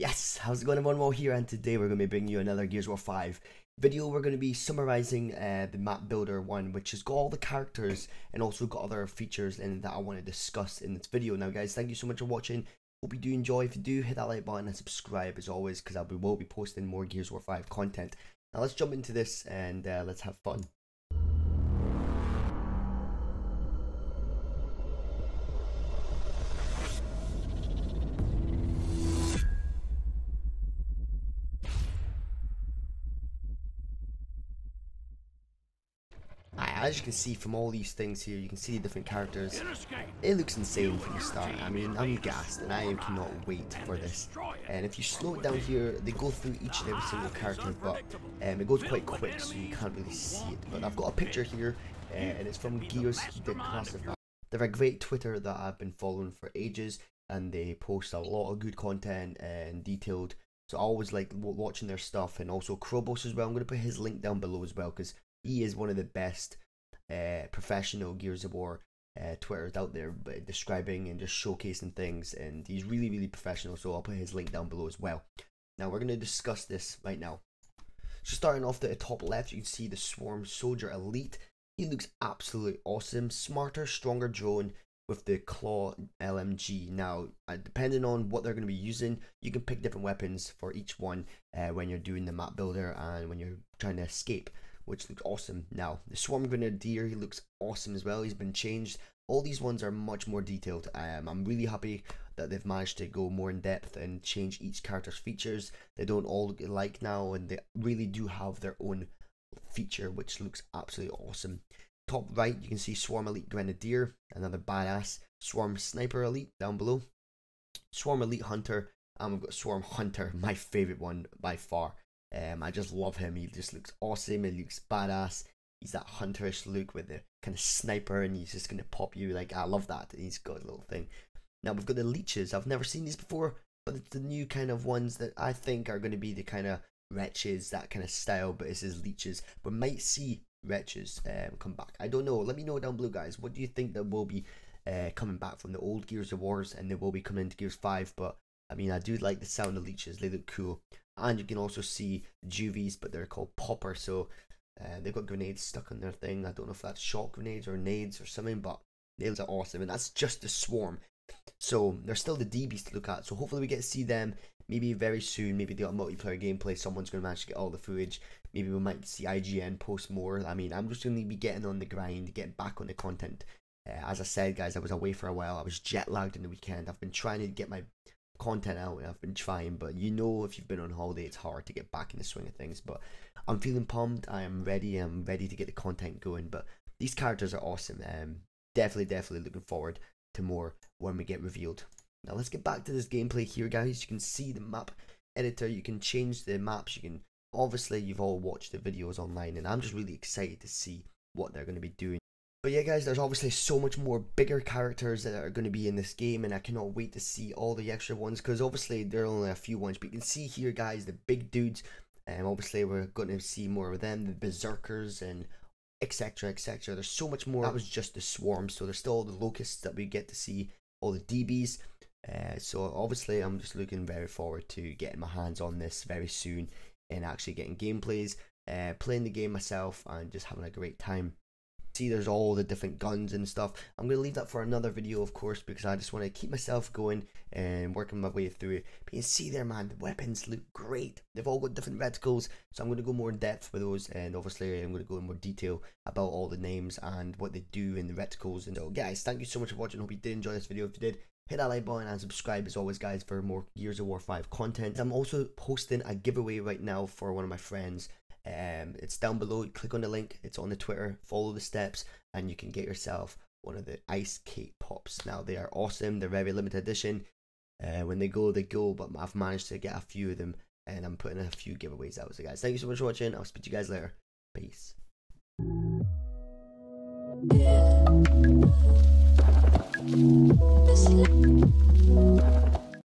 Yes, how's it going everyone? Well here, and today we're going to be bringing you another Gears of War 5 video. We're going to be summarising the map builder one, which has got all the characters and also got other features in that I want to discuss in this video. Now guys, thank you so much for watching. Hope you do enjoy. If you do, hit that like button and subscribe as always, because I will be posting more Gears of War 5 content. Now let's jump into this and let's have fun. As you can see from all these things here, you can see the different characters. It looks insane from the start. I mean, I'm gassed and I cannot wait for this. And if you slow it down here, they go through each and every single character, but it goes quite quick, so you can't really see it. But I've got a picture here, and it's from Gears Declassified. They're a great Twitter that I've been following for ages, and they post a lot of good content and detailed. So I always like watching their stuff, and also Krobos as well. I'm going to put his link down below as well, because he is one of the best professional Gears of War Twitterers out there, but describing and just showcasing things, and he's really professional, so I'll put his link down below as well. Now we're going to discuss this right now. So starting off at the top left, you can see the Swarm Soldier Elite. He looks absolutely awesome. Smarter, stronger drone with the claw LMG. Now depending on what they're going to be using, you can pick different weapons for each one when you're doing the map builder and when you're trying to escape, which looks awesome. Now, the Swarm Grenadier, he looks awesome as well. He's been changed. All these ones are much more detailed. I'm really happy that they've managed to go more in depth and change each character's features. They don't all look alike now, and they really do have their own feature, which looks absolutely awesome. Top right, you can see Swarm Elite Grenadier, another badass. Swarm Sniper Elite down below. Swarm Elite Hunter, and we've got Swarm Hunter, my favourite one by far. I just love him. He just looks awesome. He looks badass. He's that hunterish look with the kind of sniper, and he's just going to pop you. Like, I love that. He's got a little thing. Now we've got the leeches. I've never seen these before, but it's the new kind of ones that I think are going to be the kind of wretches, that kind of style, but this is leeches. We might see wretches come back. I don't know. Let me know down below, guys. What do you think that will be coming back from the old Gears of Wars, and they will be coming into Gears 5, but I mean, I do like the sound of leeches. They look cool. And you can also see juvies, but they're called Popper, so they've got grenades stuck on their thing. I don't know if that's shot grenades or nades or something, but nails are awesome, and that's just the Swarm. So there's still the DBs to look at, so hopefully we get to see them maybe very soon. Maybe they got multiplayer gameplay, someone's going to manage to get all the footage. Maybe we might see IGN post more. I mean, I'm just going to be getting on the grind, getting back on the content. As I said, guys, I was away for a while. I was jet lagged in the weekend. I've been trying to get my content out, and I've been trying, but you know, if you've been on holiday, it's hard to get back in the swing of things. But I'm feeling pumped. I'm ready to get the content going. But these characters are awesome. Definitely looking forward to more when we get revealed. Now let's get back to this gameplay here, guys. You can see the map editor, you can change the maps, you can obviously, you've all watched the videos online, and I'm just really excited to see what they're going to be doing. But yeah guys, there's obviously so much more bigger characters that are going to be in this game, and I cannot wait to see all the extra ones, because obviously there are only a few ones, but you can see here guys, the big dudes, and obviously we're going to see more of them, the berserkers and etc, etc. There's so much more. That was just the Swarm, so there's still all the locusts that we get to see, all the DBs, so obviously I'm just looking very forward to getting my hands on this very soon and actually getting gameplays, playing the game myself and just having a great time. See, there's all the different guns and stuff. I'm going to leave that for another video, of course, because I just want to keep myself going and working my way through it. But you can see there, man, the weapons look great. They've all got different reticles, so I'm going to go more in depth with those, and obviously I'm going to go in more detail about all the names and what they do in the reticles. And so guys, thank you so much for watching. Hope you did enjoy this video. If you did, hit that like button and subscribe as always, guys, for more Gears of War 5 content. I'm also posting a giveaway right now for one of my friends. It's down below. You click on the link, it's on the Twitter, follow the steps, and you can get yourself one of the ice cake pops. Now they are awesome, they're very limited edition. When they go, but I've managed to get a few of them, and I'm putting a few giveaways out. So guys, thank you so much for watching. I'll speak to you guys later. Peace. Yeah.